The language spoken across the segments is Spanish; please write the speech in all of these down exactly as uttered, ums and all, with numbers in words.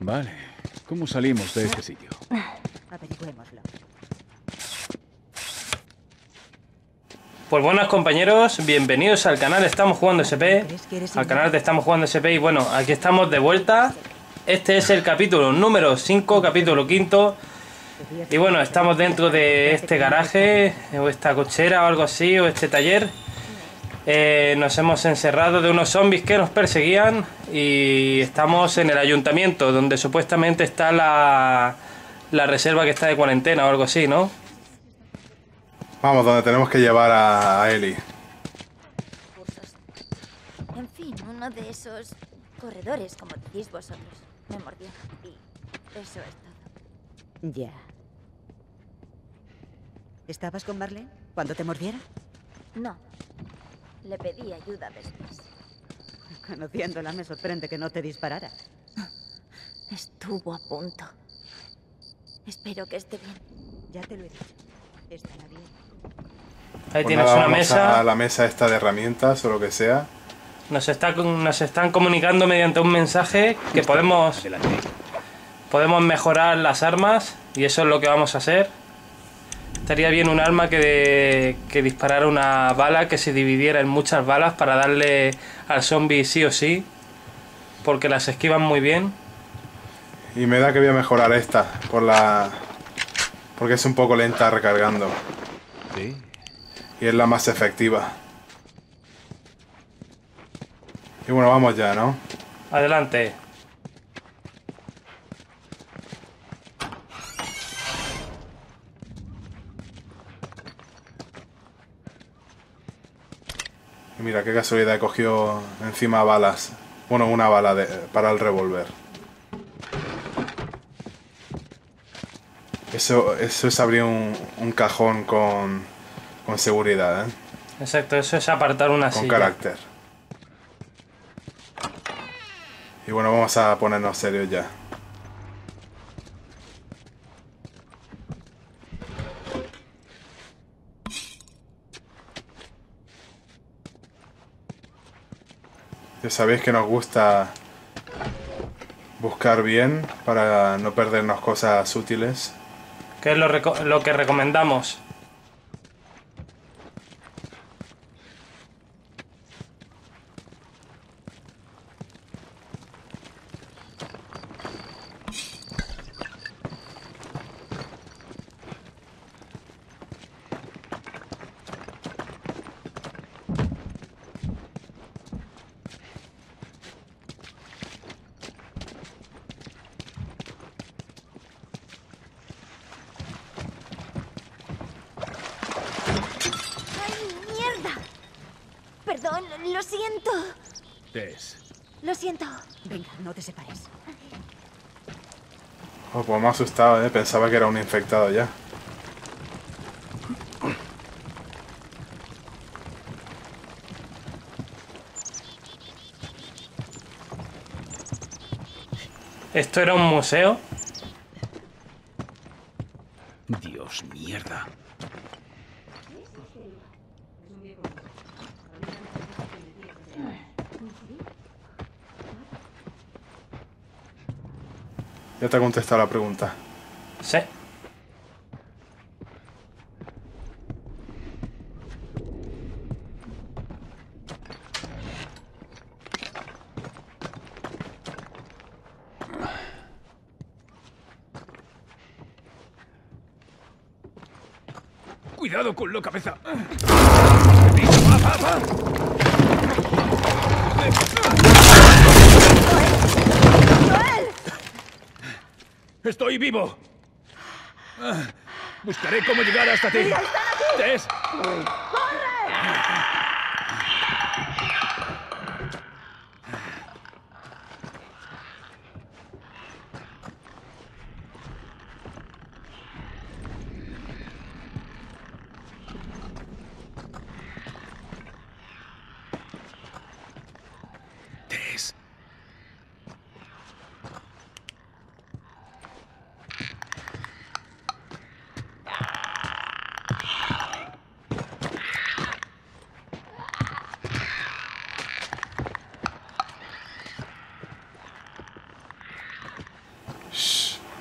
Vale. ¿Cómo salimos de este sitio? Averigüémoslo. Pues buenas, compañeros, bienvenidos al canal Estamos Jugando S P, al canal de Estamos Jugando S P, y bueno, aquí estamos de vuelta. Este es el capítulo número cinco, capítulo quinto, y bueno, estamos dentro de este garaje, o esta cochera o algo así, o este taller. Eh, nos hemos encerrado de unos zombies que nos perseguían y estamos en el ayuntamiento, donde supuestamente está la, la reserva que está de cuarentena o algo así, ¿no? Vamos, donde tenemos que llevar a Eli. En fin, uno de esos corredores, como decís vosotros, me mordió. Y eso es todo. Ya. ¿Estabas con Marlene cuando te mordiera? No. Le pedí ayuda a veces. Conociéndola, me sorprende que no te disparara. Estuvo a punto. Espero que esté bien. Ya te lo he dicho. Estará bien. Ahí pues tienes nada, una mesa. A la mesa esta de herramientas o lo que sea. Nos, está, nos están comunicando mediante un mensaje que podemos, podemos mejorar las armas, y eso es lo que vamos a hacer. Estaría bien un arma que, de, que disparara una bala, que se dividiera en muchas balas para darle al zombie sí o sí, porque las esquivan muy bien. Y me da que voy a mejorar esta, por la, porque es un poco lenta recargando. Sí. Y es la más efectiva. Y bueno, vamos ya, ¿no? Adelante. Y mira, qué casualidad, he cogido encima balas. Bueno, una bala de, para el revólver. Eso, eso es abrir un, un cajón con... con seguridad, ¿eh? Exacto, eso es apartar una silla. Con carácter. Y bueno, vamos a ponernos serios ya. Ya sabéis que nos gusta buscar bien para no perdernos cosas útiles. ¿Qué es lo, lo que recomendamos? Lo siento. Tess. Lo siento. Venga, no te separes. Oh, pues me ha asustado, ¿eh? Pensaba que era un infectado ya. ¿Esto era un museo? Dios, mierda. Ya te ha contestado la pregunta. Sí. Cuidado con la cabeza. ¡Estoy vivo! Ah, buscaré cómo llegar hasta ti. ¡Mira, están aquí! ¡Tess! ¡Corre! ¡Tess!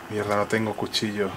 Mierda, no tengo cuchillo.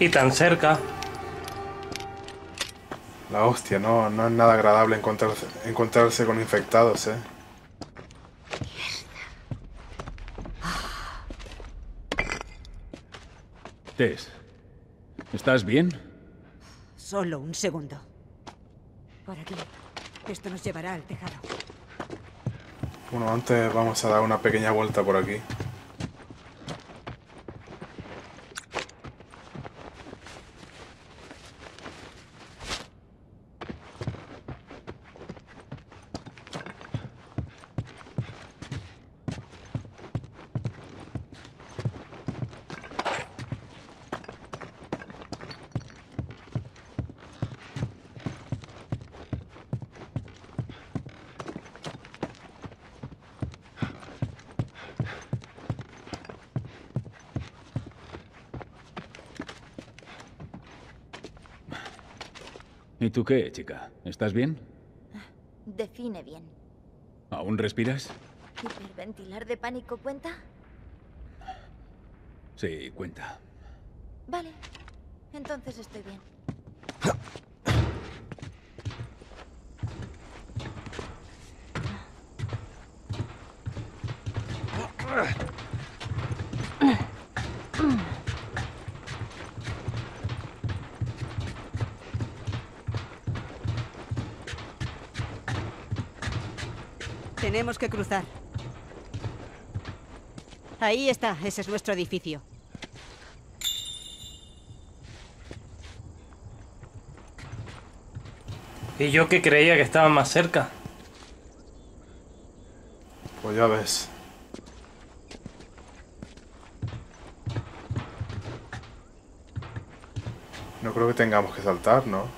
Y tan cerca. La hostia, no, no es nada agradable encontrarse, encontrarse con infectados, eh. Tess, ¿estás bien? Solo un segundo. Por aquí. Esto nos llevará al tejado. Bueno, antes vamos a dar una pequeña vuelta por aquí. ¿Y tú qué, chica? ¿Estás bien? Define bien. ¿Aún respiras? ¿Hiperventilar de pánico cuenta? Sí, cuenta. Vale, entonces estoy bien. Tenemos que cruzar. Ahí está, ese es nuestro edificio. Y yo que creía que estaba más cerca. Pues ya ves. No creo que tengamos que saltar, ¿no?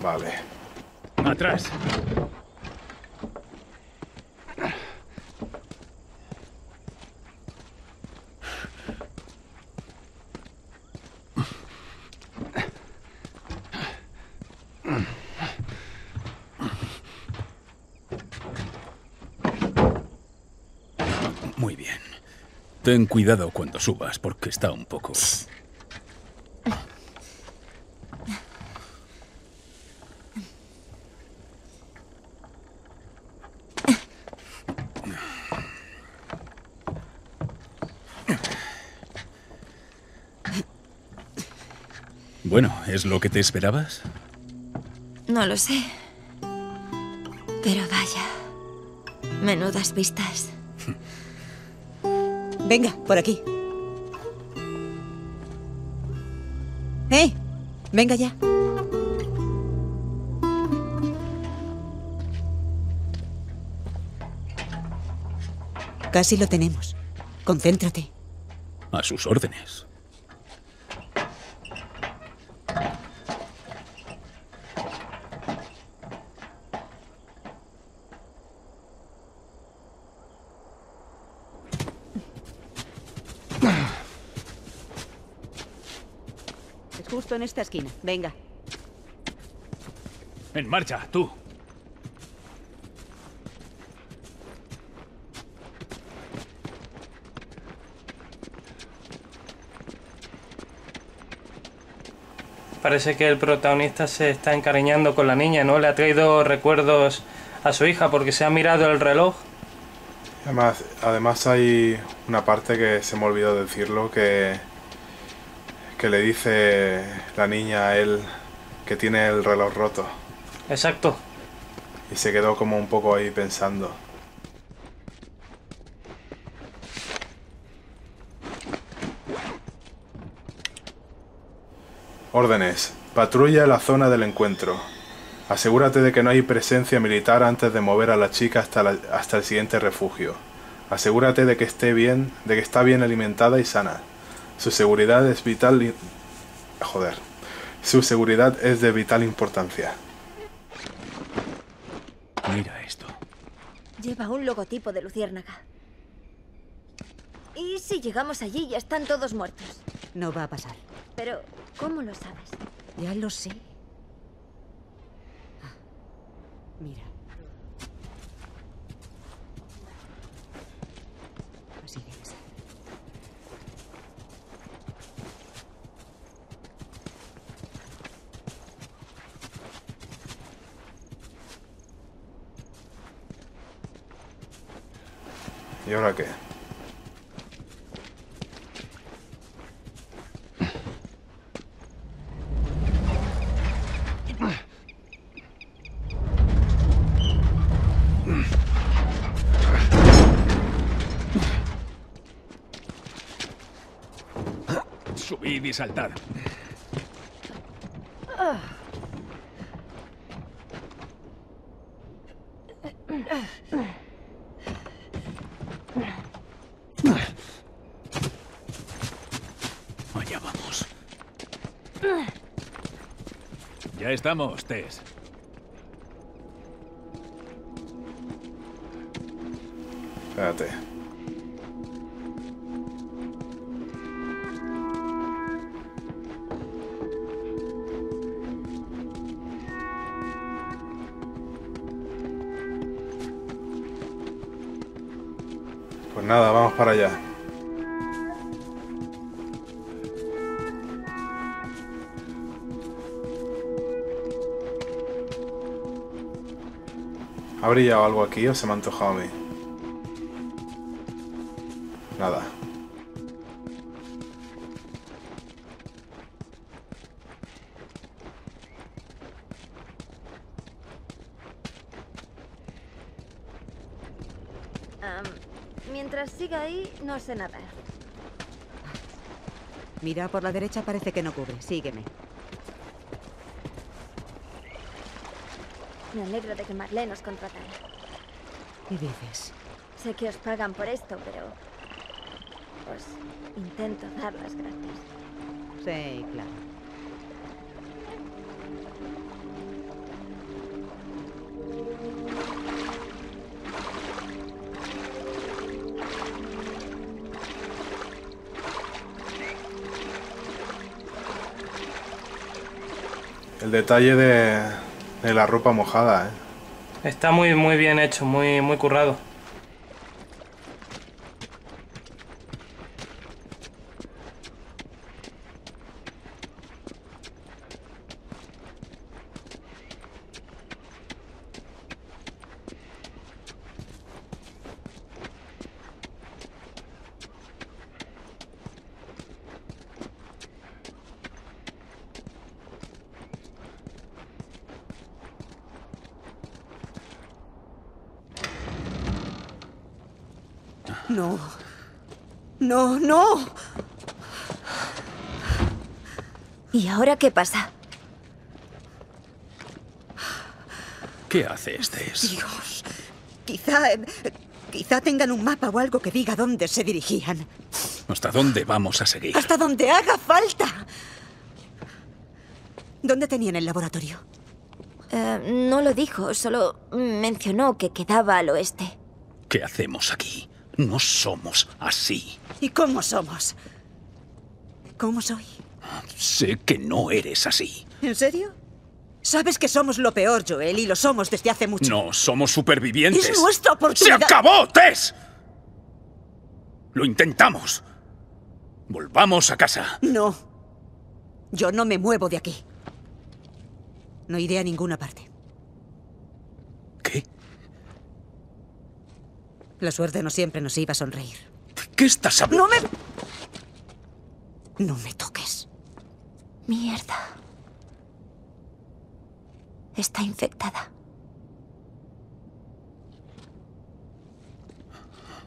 Vale. Atrás. Muy bien. Ten cuidado cuando subas, porque está un poco... Bueno, ¿es lo que te esperabas? No lo sé. Pero vaya, menudas vistas. Venga, por aquí. ¡Eh! Venga ya. Casi lo tenemos. Concéntrate. A sus órdenes. En esta esquina, venga. En marcha, tú. Parece que el protagonista se está encariñando con la niña, ¿no? Le ha traído recuerdos a su hija porque se ha mirado el reloj. Además, además hay una parte que se me olvidó decirlo, que... que le dice la niña a él que tiene el reloj roto. Exacto. Y se quedó como un poco ahí pensando. Órdenes. Patrulla la zona del encuentro. Asegúrate de que no hay presencia militar antes de mover a la chica hasta, la, hasta el siguiente refugio. Asegúrate de que esté bien, de que está bien alimentada y sana. Su seguridad es vital... Y... Joder. Su seguridad es de vital importancia. Mira esto. Lleva un logotipo de Luciérnaga. ¿Y si llegamos allí y están todos muertos? No va a pasar. Pero, ¿cómo lo sabes? Ya lo sé. Ah, mira. Así que... ¿Y ahora qué? Subid y saltad. Ya estamos, Tess. Espérate. Pues nada, vamos para allá. ¿Ha brillado algo aquí o se me ha antojado a mí? Nada. Um, mientras siga ahí, no sé nada. Mira, por la derecha parece que no cubre. Sígueme. Me alegro de que Marlene os contratara. ¿Qué dices? Sé que os pagan por esto, pero... pues intento dar las gracias. Sí, claro. El detalle de... de la ropa mojada, ¿eh? Está muy muy bien hecho, muy muy currado. No, no, no. ¿Y ahora qué pasa? ¿Qué hace Tess? Dios, quizá, eh, quizá tengan un mapa o algo que diga dónde se dirigían. ¿Hasta dónde vamos a seguir? Hasta donde haga falta. ¿Dónde tenían el laboratorio? Eh, no lo dijo, solo mencionó que quedaba al oeste. ¿Qué hacemos aquí? No somos así. ¿Y cómo somos? ¿Cómo soy? Sé que no eres así. ¿En serio? Sabes que somos lo peor, Joel, y lo somos desde hace mucho. No, somos supervivientes. ¡Es nuestra oportunidad! ¡Se acabó, Tess! Lo intentamos. Volvamos a casa. No. Yo no me muevo de aquí. No iré a ninguna parte. ¿Qué? La suerte no siempre nos iba a sonreír. ¿Qué estás hablando? ¡No me... no me toques! Mierda. Está infectada.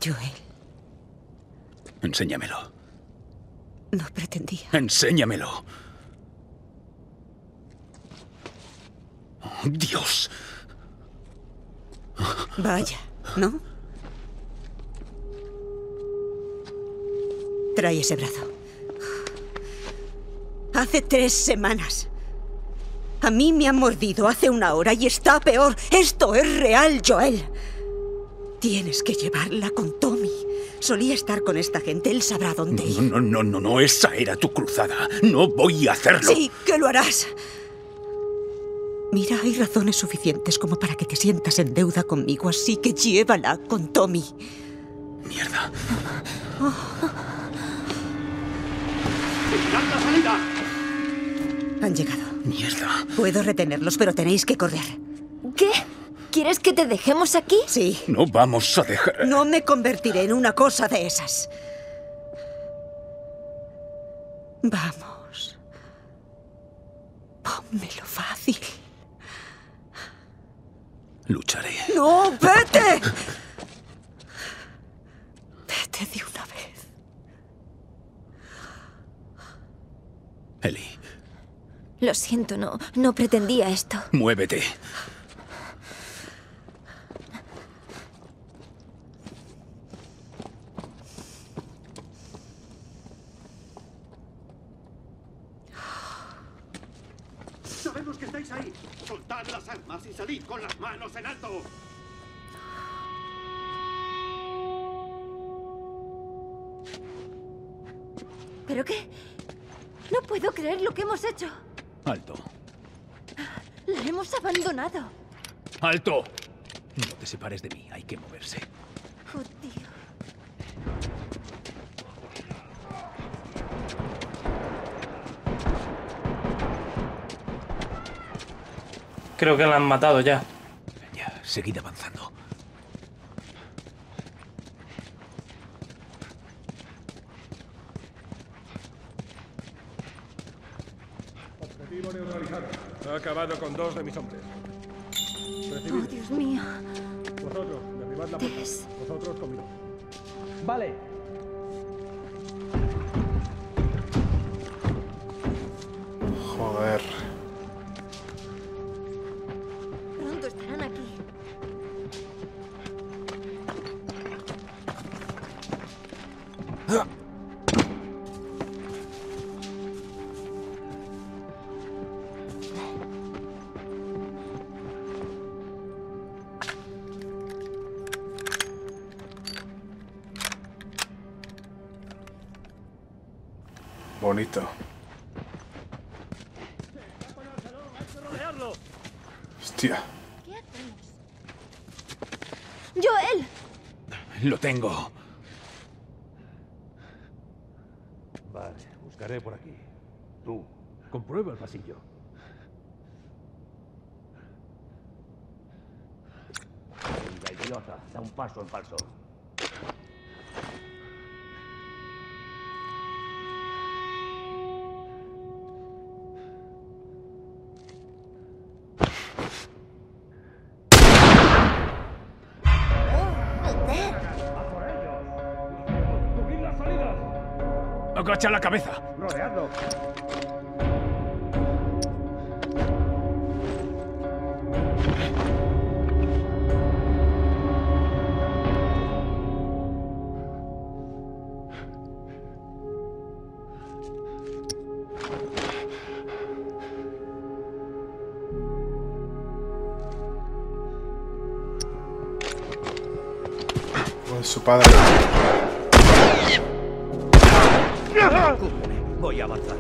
Joel. Enséñamelo. No pretendía. Enséñamelo. Oh, Dios. Vaya, ¿no? Trae ese brazo. Hace tres semanas. A mí me han mordido hace una hora y está peor. Esto es real, Joel. Tienes que llevarla con Tommy. Solía estar con esta gente. Él sabrá dónde ir. No, no, no, no, no. Esa era tu cruzada. No voy a hacerlo. Sí, que lo harás. Mira, hay razones suficientes como para que te sientas en deuda conmigo, así que llévala con Tommy. Mierda. Oh. Han llegado. Mierda. Puedo retenerlos, pero tenéis que correr. ¿Qué? ¿Quieres que te dejemos aquí? Sí. No vamos a dejar... No me convertiré en una cosa de esas. Vamos. Pónmelo fácil. Lucharé. ¡No, vete! Vete de una vez. Ellie. Lo siento, no, no pretendía esto. Muévete. Sabemos que estáis ahí. Soltad las armas y salid con las manos en alto. ¿Pero qué? No puedo creer lo que hemos hecho. Alto. La hemos abandonado. ¡Alto! No te separes de mí, hay que moverse. Oh, tío. Creo que la han matado ya. Ya, seguid avanzando. Objetivo neutralizado. Ha acabado con dos de mis hombres. Recibid. Oh, Dios mío. Vosotros, derribad la puerta. Vosotros conmigo. Vale. Joder. Bonito. Hostia. Joel. Lo tengo. Vale, buscaré por aquí. Tú, comprueba el pasillo. Venga, idiota, da un paso en falso. ¡Agacha la cabeza! ¡Rodeadlo! Con su padre. Voy a avanzar.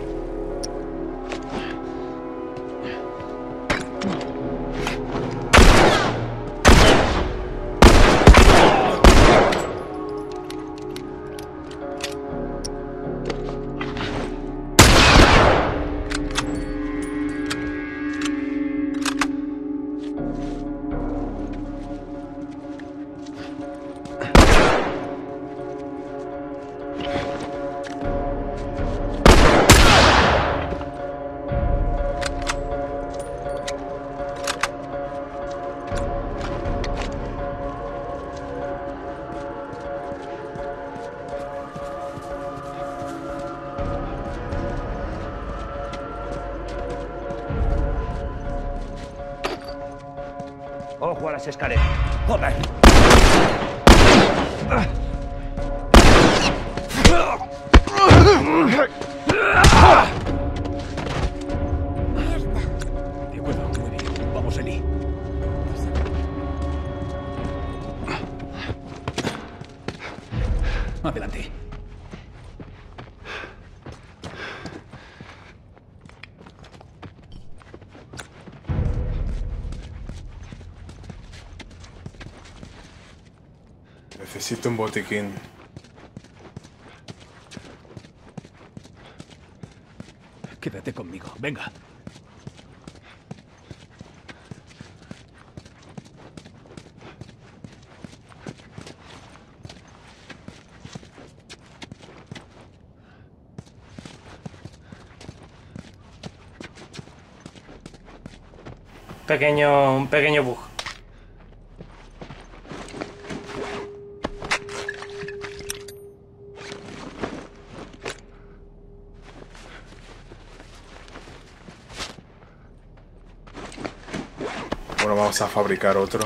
Ojo a las escaleras. ¡Joder! De acuerdo, muy bien. Vamos, Eli. Adelante. Necesito un botiquín. Quédate conmigo, venga. Pequeño, un pequeño bug. Bueno, vamos a fabricar otro.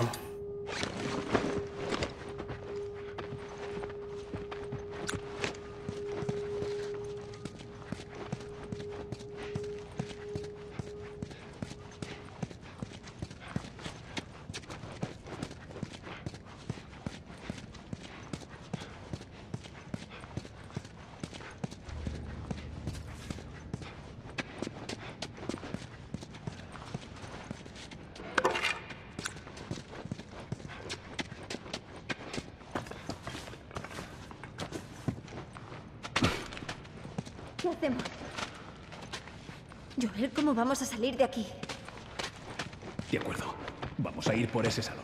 Joel, ¿cómo vamos a salir de aquí? De acuerdo. Vamos a ir por ese salón.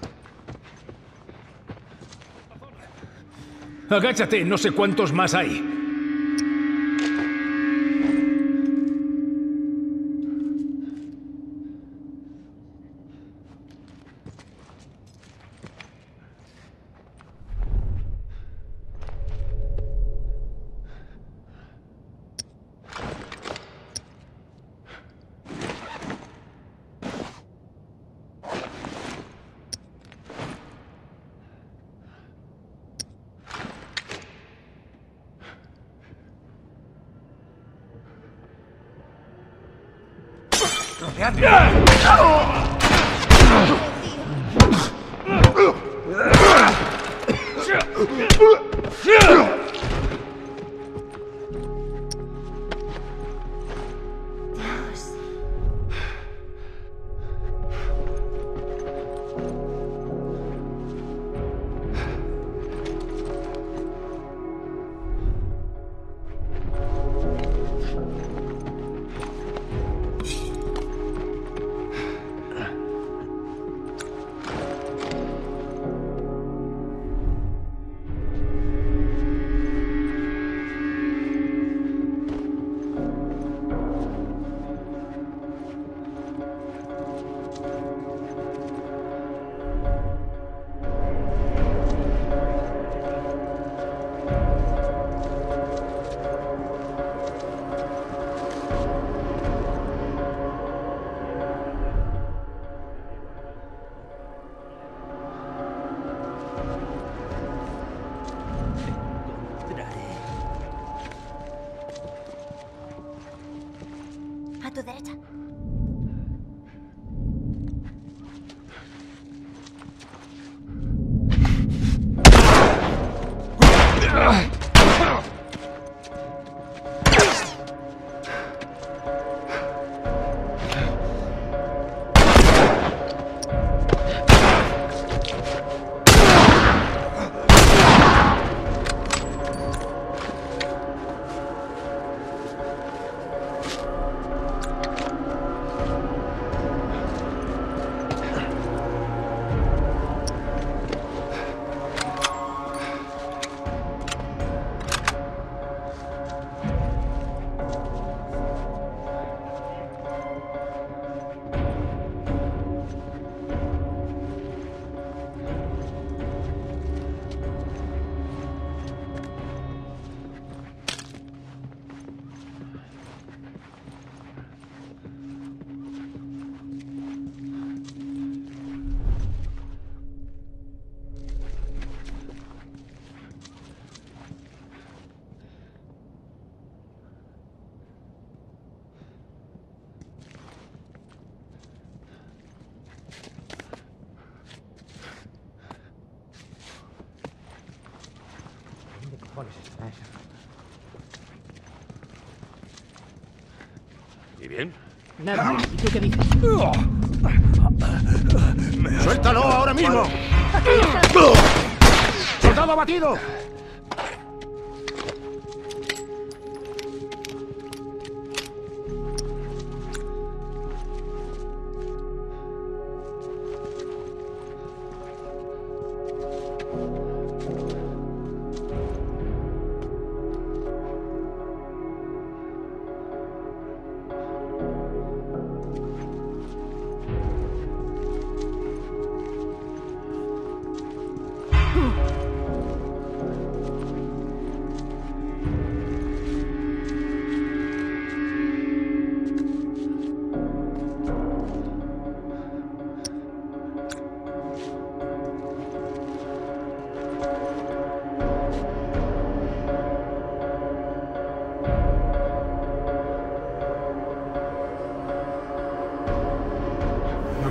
Agáchate, no sé cuántos más hay. ¿Y bien? Nada. ¿Y tú qué dices? ¡Suéltalo ahora mismo! ¡Soldado abatido!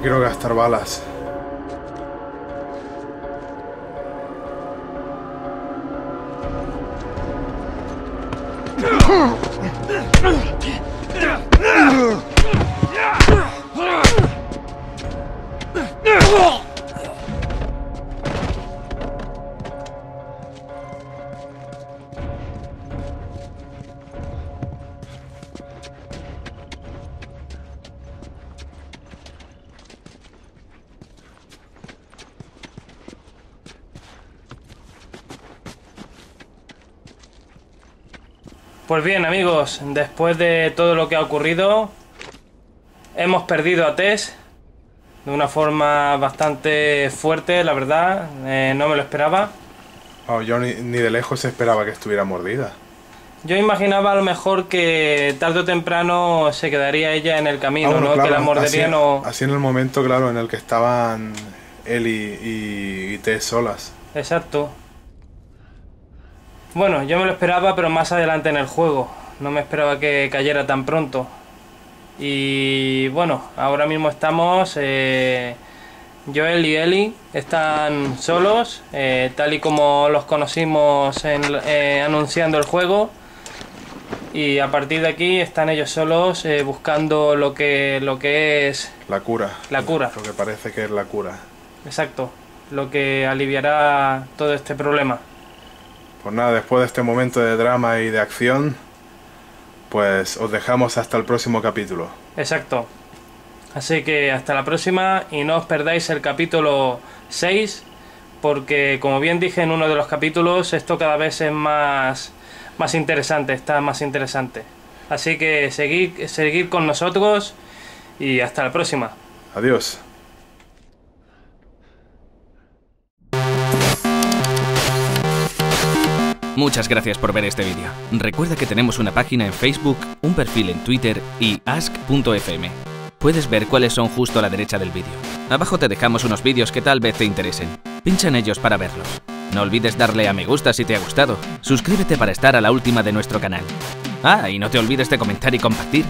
Quiero gastar balas. Pues bien, amigos, después de todo lo que ha ocurrido, hemos perdido a Tess de una forma bastante fuerte, la verdad. Eh, no me lo esperaba. Oh, yo ni, ni de lejos esperaba que estuviera mordida. Yo imaginaba a lo mejor que tarde o temprano se quedaría ella en el camino, ah, bueno, ¿no? Claro, que la mordería así, no... Así en el momento, claro, en el que estaban Eli y, y, y Tess solas. Exacto. Bueno, yo me lo esperaba, pero más adelante en el juego. No me esperaba que cayera tan pronto. Y bueno, ahora mismo estamos... Eh, Joel y Ellie están solos, eh, tal y como los conocimos en, eh, anunciando el juego, y a partir de aquí están ellos solos eh, buscando lo que lo que es la cura, la cura, lo que parece que es la cura. Exacto, lo que aliviará todo este problema. Pues nada, después de este momento de drama y de acción, pues os dejamos hasta el próximo capítulo. Exacto. Así que hasta la próxima y no os perdáis el capítulo seis, porque como bien dije en uno de los capítulos, esto cada vez es más, más interesante, está más interesante. Así que seguid, seguid con nosotros y hasta la próxima. Adiós. Muchas gracias por ver este vídeo. Recuerda que tenemos una página en Facebook, un perfil en Twitter y ask punto f m. Puedes ver cuáles son justo a la derecha del vídeo. Abajo te dejamos unos vídeos que tal vez te interesen. Pincha en ellos para verlos. No olvides darle a me gusta si te ha gustado. Suscríbete para estar a la última de nuestro canal. Ah, y no te olvides de comentar y compartir.